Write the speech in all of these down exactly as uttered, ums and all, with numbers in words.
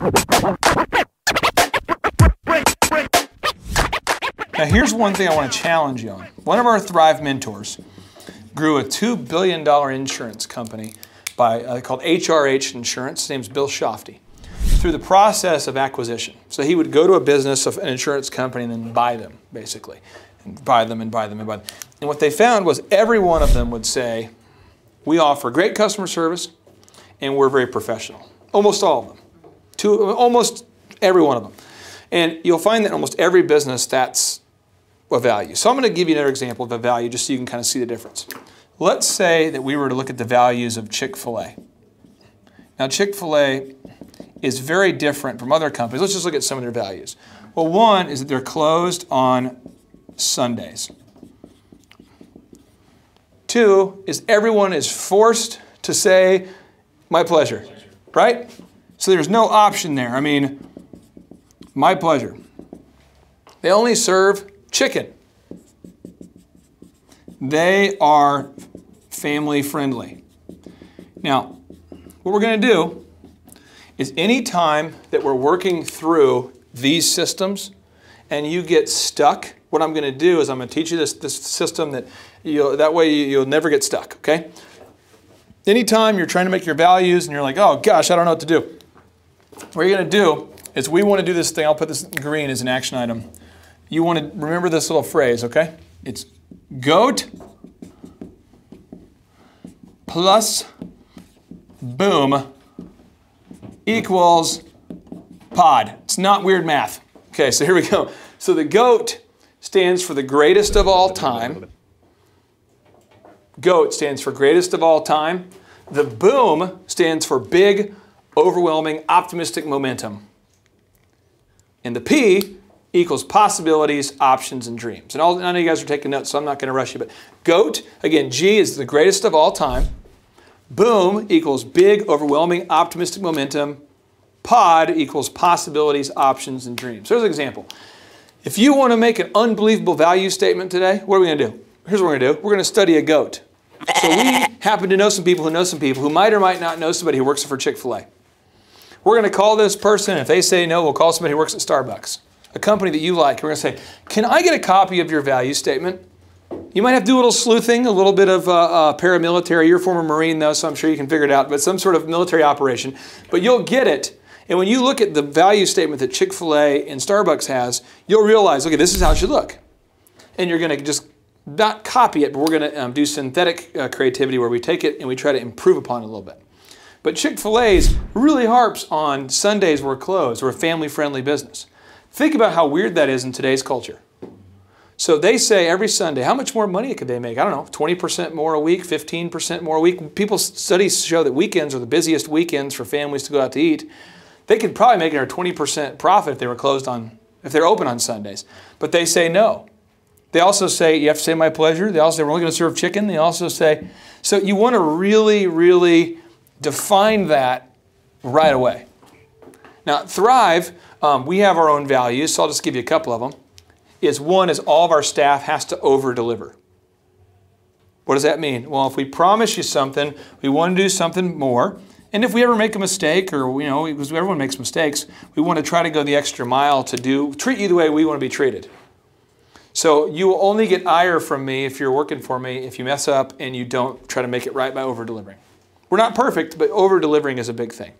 Now here's one thing I want to challenge you on. One of our Thrive mentors grew a two billion dollar insurance company by, uh, called H R H Insurance. His name's Bill Shofty. Through the process of acquisition. So he would go to a business, of an insurance company, and then buy them, basically. And buy them and buy them and buy them. And what they found was every one of them would say, we offer great customer service and we're very professional. Almost all of them. Two, almost every one of them. And you'll find that in almost every business that's a value. So I'm going to give you another example of a value just so you can kind of see the difference. Let's say that we were to look at the values of Chick-fil-A. Now Chick-fil-A is very different from other companies. Let's just look at some of their values. Well, one is that they're closed on Sundays. Two is everyone is forced to say, my pleasure, right? So there's no option there. I mean, my pleasure. They only serve chicken. They are family friendly. Now, what we're going to do is any time that we're working through these systems and you get stuck, what I'm going to do is I'm going to teach you this, this system that you'll, that way you'll never get stuck, okay? Anytime you're trying to make your values and you're like, oh gosh, I don't know what to do. What you're going to do is we want to do this thing. I'll put this in green as an action item. You want to remember this little phrase, okay? It's GOAT plus BOOM equals P O D. It's not weird math. Okay, so here we go. So the GOAT stands for the greatest of all time. GOAT stands for greatest of all time. The BOOM stands for big, overwhelming, optimistic momentum. And the P equals possibilities, options, and dreams. And all, I know you guys are taking notes, so I'm not going to rush you, but GOAT, again, G is the greatest of all time. BOOM equals big, overwhelming, optimistic momentum. P O D equals possibilities, options, and dreams. So here's an example. If you want to make an unbelievable value statement today, what are we going to do? Here's what we're going to do. We're going to study a goat. So we happen to know some people who know some people who might or might not know somebody who works for Chick-fil-A. We're going to call this person, and if they say no, we'll call somebody who works at Starbucks, a company that you like. We're going to say, can I get a copy of your value statement? You might have to do a little sleuthing, a little bit of uh, uh, paramilitary. You're a former Marine, though, so I'm sure you can figure it out, but some sort of military operation. But you'll get it. And when you look at the value statement that Chick-fil-A and Starbucks has, you'll realize, okay, this is how it should look. And you're going to just not copy it, but we're going to um, do synthetic uh, creativity where we take it and we try to improve upon it a little bit. But Chick-fil-A's really harps on Sundays we're closed. We're a family-friendly business. Think about how weird that is in today's culture. So they say every Sunday, how much more money could they make? I don't know, twenty percent more a week, fifteen percent more a week. People, studies show that weekends are the busiest weekends for families to go out to eat. They could probably make another twenty percent profit if they were closed on, if they're open on Sundays. But they say no. They also say, you have to say my pleasure. They also say, we're only going to serve chicken. They also say, so you want to really, really define that right away. Now, Thrive, um, we have our own values, so I'll just give you a couple of them. Is one is all of our staff has to over-deliver. What does that mean? Well, if we promise you something, we want to do something more. And if we ever make a mistake, or you know, because everyone makes mistakes, we want to try to go the extra mile to do treat you the way we want to be treated. So you will only get ire from me if you're working for me if you mess up and you don't try to make it right by over-delivering. We're not perfect, but over-delivering is a big thing.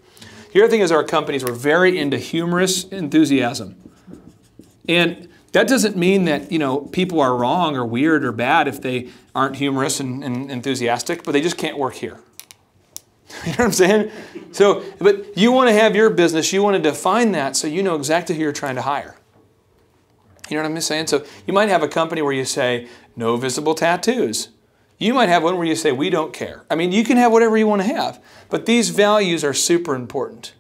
The other thing is our companies were very into humorous enthusiasm. And that doesn't mean that, you know, people are wrong or weird or bad if they aren't humorous and, and enthusiastic, but they just can't work here. You know what I'm saying? So, but you want to have your business, you want to define that so you know exactly who you're trying to hire. You know what I'm saying? So you might have a company where you say, no visible tattoos. You might have one where you say, we don't care. I mean, you can have whatever you want to have, but these values are super important.